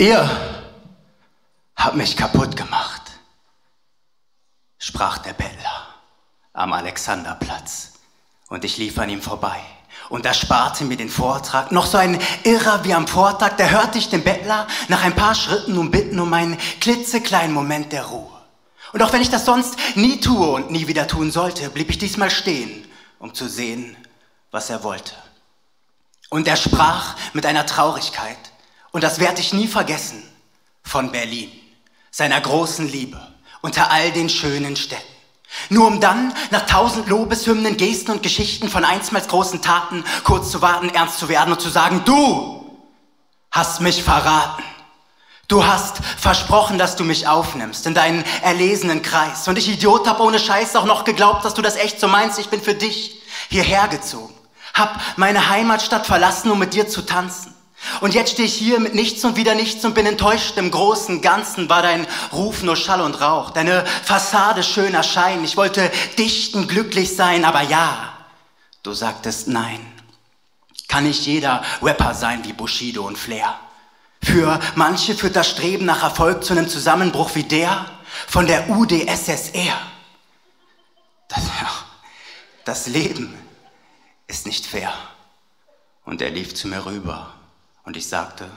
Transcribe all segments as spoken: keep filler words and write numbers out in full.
Ihr habt mich kaputt gemacht, sprach der Bettler am Alexanderplatz. Und ich lief an ihm vorbei und ersparte mir den Vortrag. Noch so ein Irrer wie am Vortag, da hörte ich den Bettler nach ein paar Schritten um Bitten um einen klitzekleinen Moment der Ruhe. Und auch wenn ich das sonst nie tue und nie wieder tun sollte, blieb ich diesmal stehen, um zu sehen, was er wollte. Und er sprach mit einer Traurigkeit, und das werde ich nie vergessen, von Berlin, seiner großen Liebe, unter all den schönen Städten. Nur um dann nach tausend Lobeshymnen, Gesten und Geschichten von einstmals großen Taten kurz zu warten, ernst zu werden und zu sagen, du hast mich verraten. Du hast versprochen, dass du mich aufnimmst in deinen erlesenen Kreis. Und ich, Idiot, hab ohne Scheiß auch noch geglaubt, dass du das echt so meinst. Ich bin für dich hierher gezogen, hab meine Heimatstadt verlassen, um mit dir zu tanzen. Und jetzt stehe ich hier mit nichts und wieder nichts und bin enttäuscht. Im großen Ganzen war dein Ruf nur Schall und Rauch, deine Fassade schöner Schein. Ich wollte dichten, glücklich sein, aber ja, du sagtest nein. Kann nicht jeder Rapper sein wie Bushido und Flair. Für manche führt das Streben nach Erfolg zu einem Zusammenbruch wie der von der U D S S R. Das, das Leben ist nicht fair. Und er lief zu mir rüber. Und ich sagte,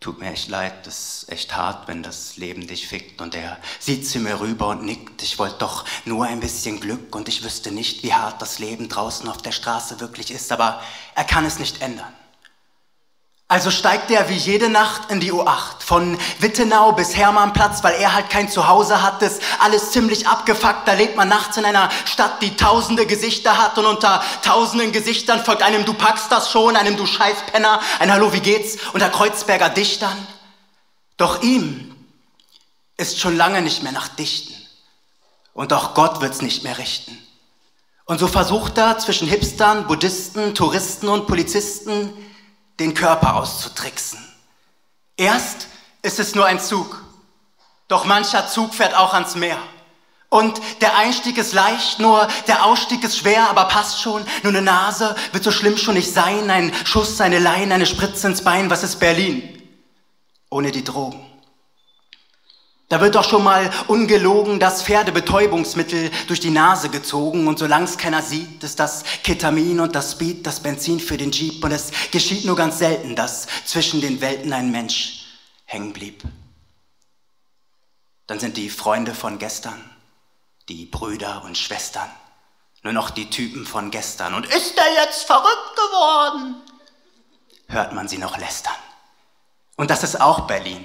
tut mir echt leid, das ist echt hart, wenn das Leben dich fickt. Und er sieht zu mir rüber und nickt, ich wollte doch nur ein bisschen Glück und ich wüsste nicht, wie hart das Leben draußen auf der Straße wirklich ist, aber er kann es nicht ändern. Also steigt er wie jede Nacht in die U acht, von Wittenau bis Hermannplatz, weil er halt kein Zuhause hat, ist alles ziemlich abgefuckt, da lebt man nachts in einer Stadt, die tausende Gesichter hat und unter tausenden Gesichtern folgt einem du packst das schon, einem du Scheißpenner, ein Hallo wie geht's unter Kreuzberger Dichtern. Doch ihm ist schon lange nicht mehr nach Dichten und auch Gott wird's nicht mehr richten. Und so versucht er zwischen Hipstern, Buddhisten, Touristen und Polizisten den Körper auszutricksen. Erst ist es nur ein Zug, doch mancher Zug fährt auch ans Meer. Und der Einstieg ist leicht, nur der Ausstieg ist schwer, aber passt schon, nur eine Nase wird so schlimm schon nicht sein, ein Schuss, eine Leine, eine Spritze ins Bein, was ist Berlin ohne die Drogen? Da wird doch schon mal ungelogen das Pferdebetäubungsmittel durch die Nase gezogen und solang's keiner sieht, ist das Ketamin und das Speed, das Benzin für den Jeep und es geschieht nur ganz selten, dass zwischen den Welten ein Mensch hängen blieb. Dann sind die Freunde von gestern, die Brüder und Schwestern, nur noch die Typen von gestern und ist der jetzt verrückt geworden, hört man sie noch lästern. Und das ist auch Berlin.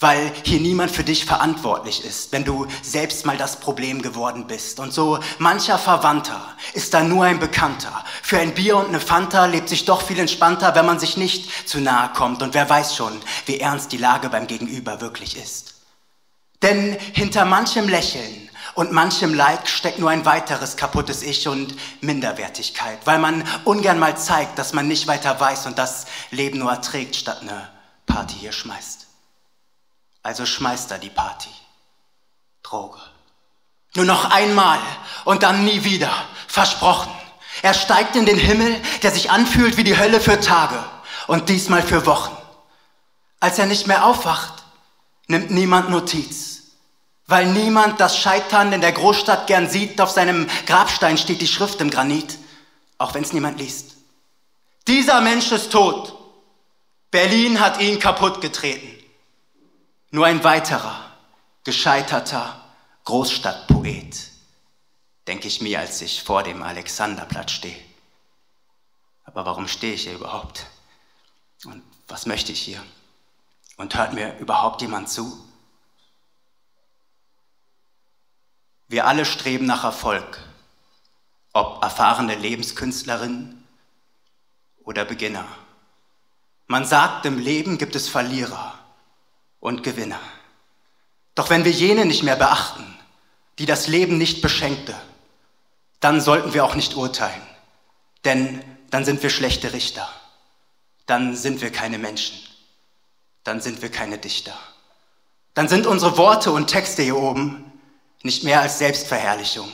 Weil hier niemand für dich verantwortlich ist, wenn du selbst mal das Problem geworden bist. Und so mancher Verwandter ist da nur ein Bekannter. Für ein Bier und eine Fanta lebt sich doch viel entspannter, wenn man sich nicht zu nahe kommt. Und wer weiß schon, wie ernst die Lage beim Gegenüber wirklich ist. Denn hinter manchem Lächeln und manchem Like steckt nur ein weiteres kaputtes Ich und Minderwertigkeit, weil man ungern mal zeigt, dass man nicht weiter weiß und das Leben nur erträgt, statt eine Party hier schmeißt. Also schmeißt er die Party. Droge. Nur noch einmal und dann nie wieder. Versprochen. Er steigt in den Himmel, der sich anfühlt wie die Hölle für Tage und diesmal für Wochen. Als er nicht mehr aufwacht, nimmt niemand Notiz. Weil niemand das Scheitern in der Großstadt gern sieht, auf seinem Grabstein steht die Schrift im Granit, auch wenn es niemand liest. Dieser Mensch ist tot. Berlin hat ihn kaputt getreten. Nur ein weiterer, gescheiterter Großstadtpoet, denke ich mir, als ich vor dem Alexanderplatz stehe. Aber warum stehe ich hier überhaupt? Und was möchte ich hier? Und hört mir überhaupt jemand zu? Wir alle streben nach Erfolg, ob erfahrene Lebenskünstlerinnen oder Beginner. Man sagt, im Leben gibt es Verlierer und Gewinner. Doch wenn wir jene nicht mehr beachten, die das Leben nicht beschenkte, dann sollten wir auch nicht urteilen, denn dann sind wir schlechte Richter, dann sind wir keine Menschen, dann sind wir keine Dichter, dann sind unsere Worte und Texte hier oben nicht mehr als Selbstverherrlichung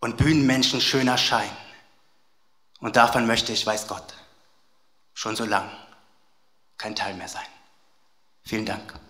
und Bühnenmenschen schöner Schein. Und davon möchte ich, weiß Gott, schon so lang kein Teil mehr sein. Vielen Dank.